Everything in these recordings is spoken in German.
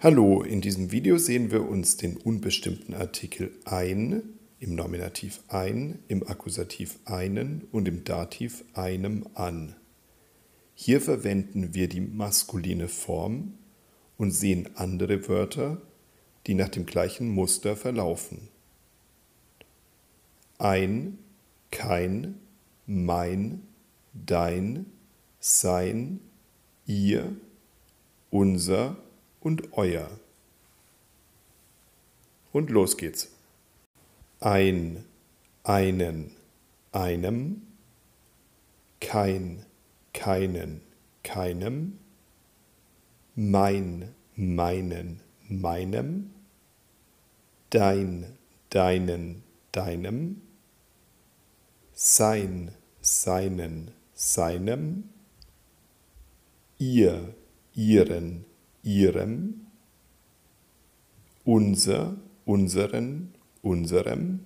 Hallo, in diesem Video sehen wir uns den unbestimmten Artikel ein, im Nominativ ein, im Akkusativ einen und im Dativ einem an. Hier verwenden wir die maskuline Form und sehen andere Wörter, die nach dem gleichen Muster verlaufen. Ein, kein, mein, dein, sein, ihr, unser und euer. Und los geht's. Ein, einen, einem. Kein, keinen, keinem. Mein, meinen, meinem. Dein, deinen, deinem. Sein, seinen, seinem. Ihr, ihren, ihrem, unser, unseren, unserem,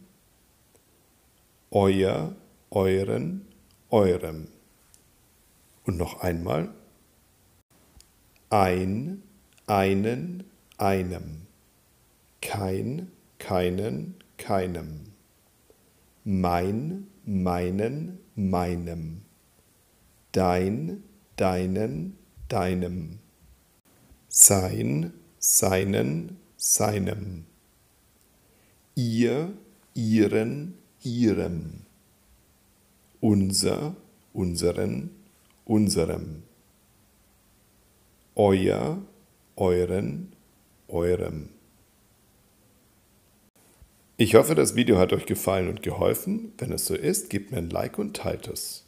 euer, euren, eurem. Und noch einmal. Ein, einen, einem. Kein, keinen, keinem. Mein, meinen, meinem. Dein, deinen, deinem. Sein, seinen, seinem. Ihr, ihren, ihrem. Unser, unseren, unserem. Euer, euren, eurem. Ich hoffe, das Video hat euch gefallen und geholfen. Wenn es so ist, gebt mir ein Like und teilt es.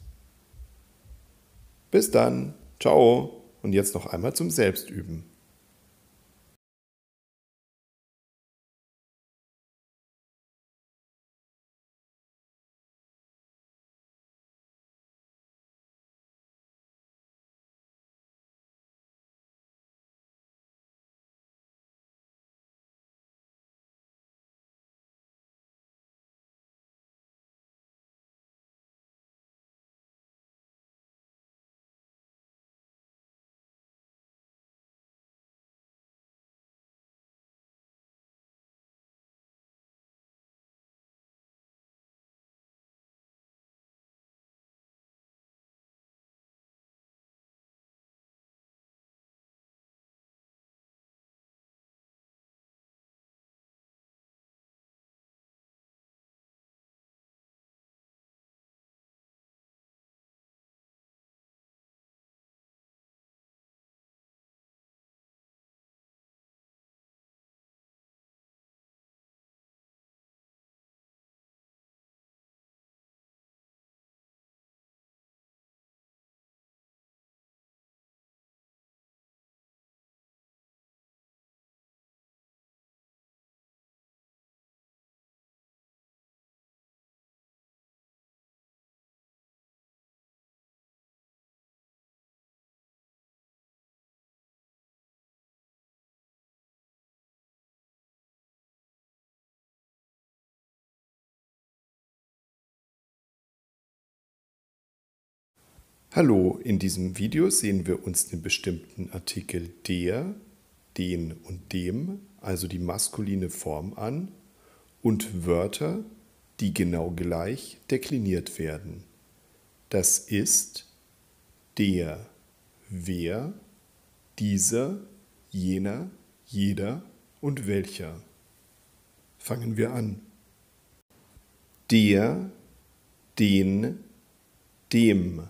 Bis dann. Ciao. Und jetzt noch einmal zum Selbstüben. Hallo, in diesem Video sehen wir uns den bestimmten Artikel der, den und dem, also die maskuline Form an, und Wörter, die genau gleich dekliniert werden. Das ist der, wer, dieser, jener, jeder und welcher. Fangen wir an. Der, den, dem.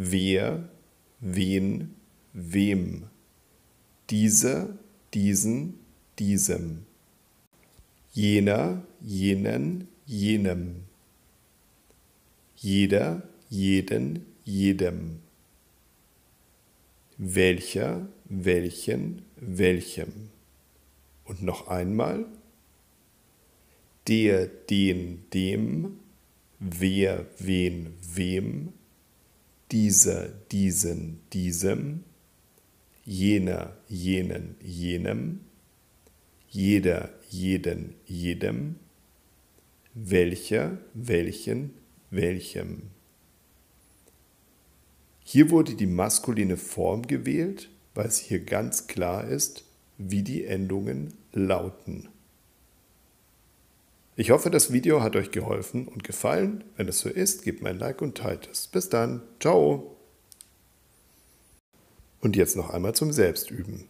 Wer, wen, wem. Dieser, diesen, diesem. Jener, jenen, jenem. Jeder, jeden, jedem. Welcher, welchen, welchem. Und noch einmal. Der, den, dem. Wer, wen, wem. Dieser, diesen, diesem, jener, jenen, jenem, jeder, jeden, jedem, welcher, welchen, welchem. Hier wurde die maskuline Form gewählt, weil es hier ganz klar ist, wie die Endungen lauten. Ich hoffe, das Video hat euch geholfen und gefallen. Wenn es so ist, gebt mir ein Like und teilt es. Bis dann. Ciao. Und jetzt noch einmal zum Selbstüben.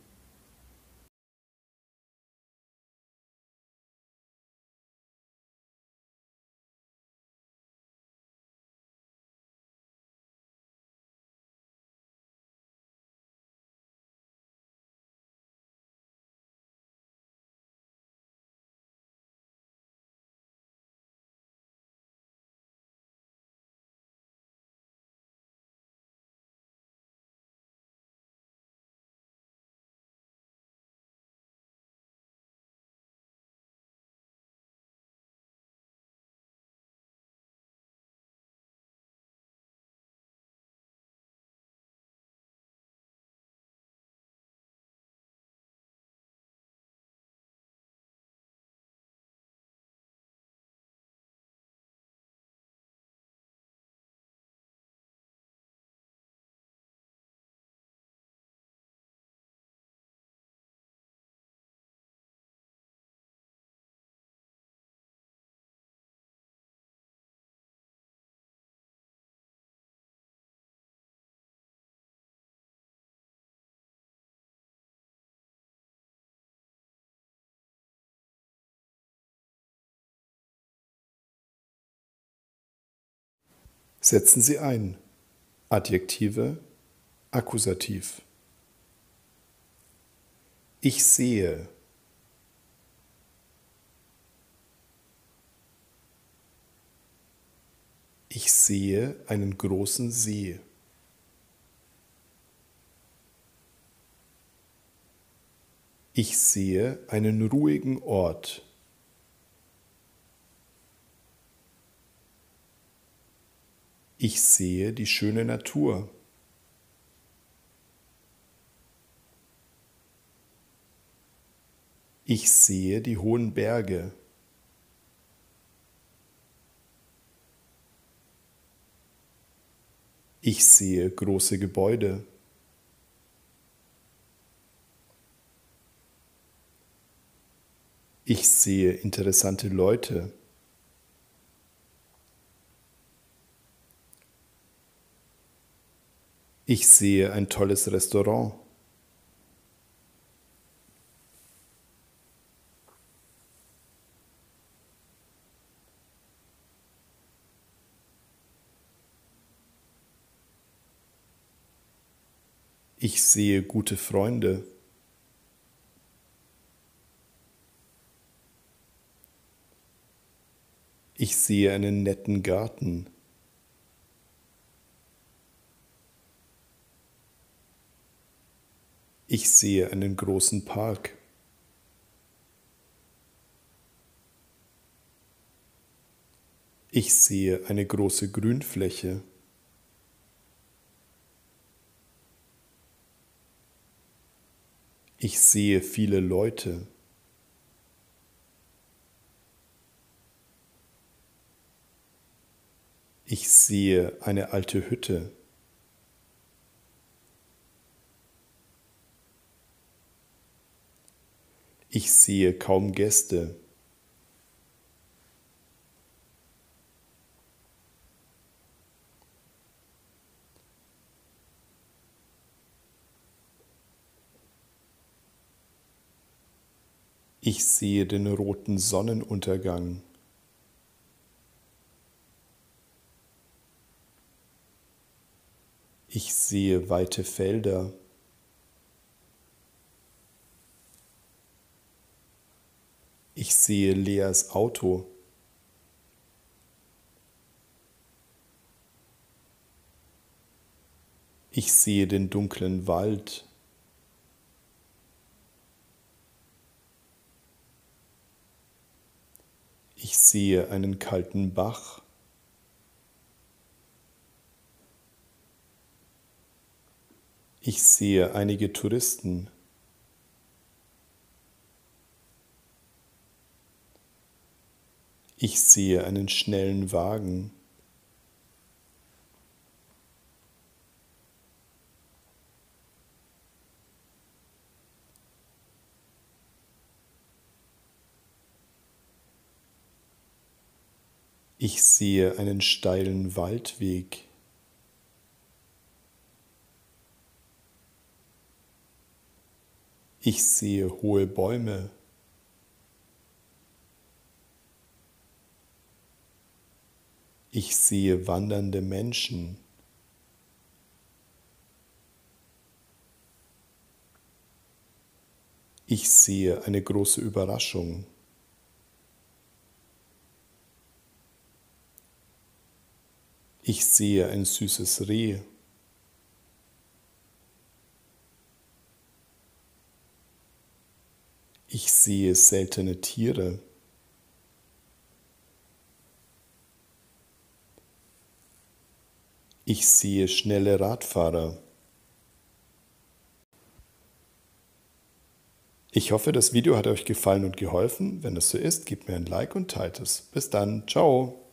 Setzen Sie ein. Adjektive, Akkusativ. Ich sehe. Ich sehe einen großen See. Ich sehe einen ruhigen Ort. Ich sehe die schöne Natur. Ich sehe die hohen Berge. Ich sehe große Gebäude. Ich sehe interessante Leute. Ich sehe ein tolles Restaurant. Ich sehe gute Freunde. Ich sehe einen netten Garten. Ich sehe einen großen Park. Ich sehe eine große Grünfläche. Ich sehe viele Leute. Ich sehe eine alte Hütte. Ich sehe kaum Gäste. Ich sehe den roten Sonnenuntergang. Ich sehe weite Felder. Ich sehe Leas Auto. Ich sehe den dunklen Wald. Ich sehe einen kalten Bach. Ich sehe einige Touristen. Ich sehe einen schnellen Wagen. Ich sehe einen steilen Waldweg. Ich sehe hohe Bäume. Ich sehe wandernde Menschen. Ich sehe eine große Überraschung. Ich sehe ein süßes Reh. Ich sehe seltene Tiere. Ich sehe schnelle Radfahrer. Ich hoffe, das Video hat euch gefallen und geholfen. Wenn das so ist, gebt mir ein Like und teilt es. Bis dann, ciao!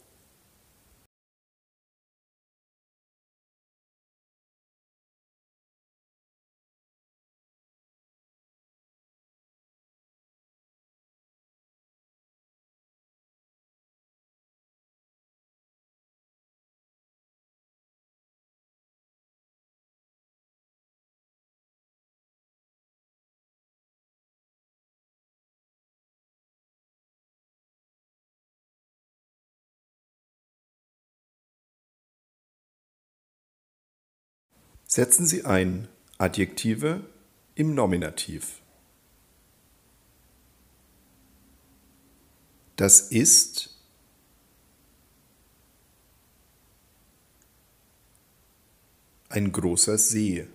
Setzen Sie ein Adjektive im Nominativ. Das ist ein großer See.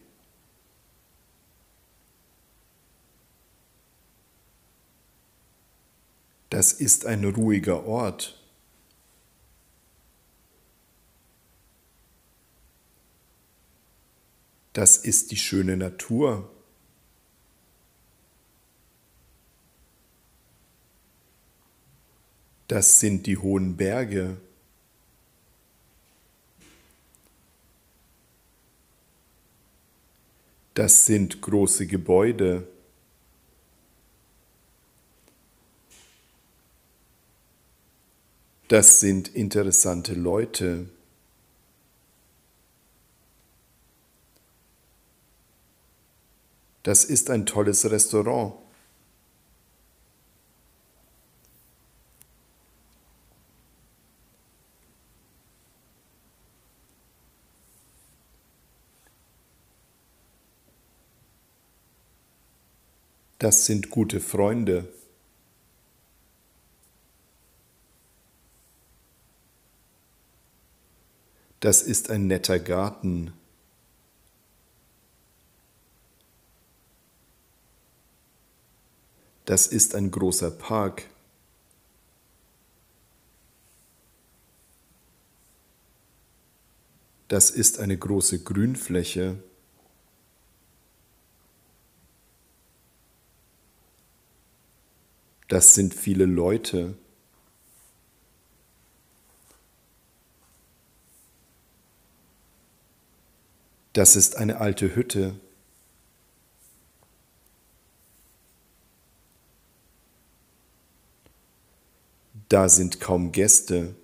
Das ist ein ruhiger Ort. Das ist die schöne Natur. Das sind die hohen Berge. Das sind große Gebäude. Das sind interessante Leute. Das ist ein tolles Restaurant. Das sind gute Freunde. Das ist ein netter Garten. Das ist ein großer Park. Das ist eine große Grünfläche. Das sind viele Leute. Das ist eine alte Hütte. Da sind kaum Gäste.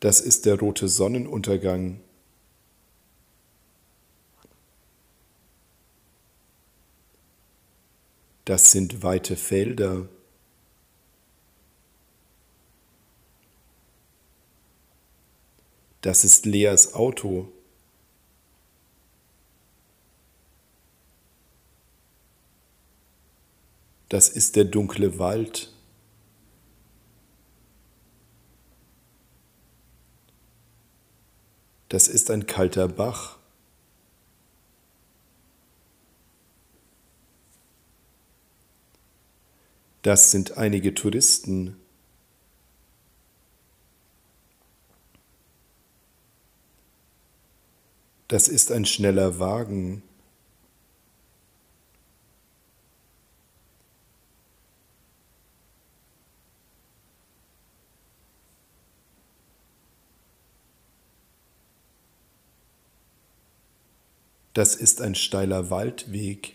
Das ist der rote Sonnenuntergang. Das sind weite Felder. Das ist Leas Auto. Das ist der dunkle Wald. Das ist ein kalter Bach. Das sind einige Touristen. Das ist ein schneller Wagen. Das ist ein steiler Waldweg.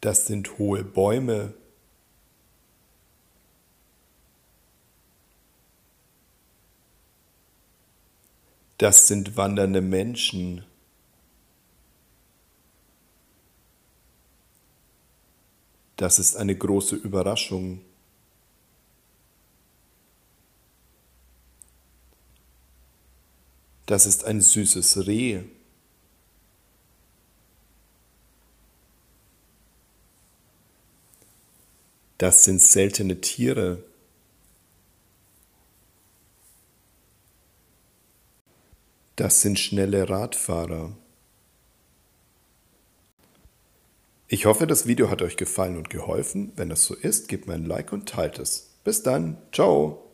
Das sind hohe Bäume. Das sind wandernde Menschen. Das ist eine große Überraschung. Das ist ein süßes Reh. Das sind seltene Tiere. Das sind schnelle Radfahrer. Ich hoffe, das Video hat euch gefallen und geholfen. Wenn das so ist, gebt mir ein Like und teilt es. Bis dann. Ciao.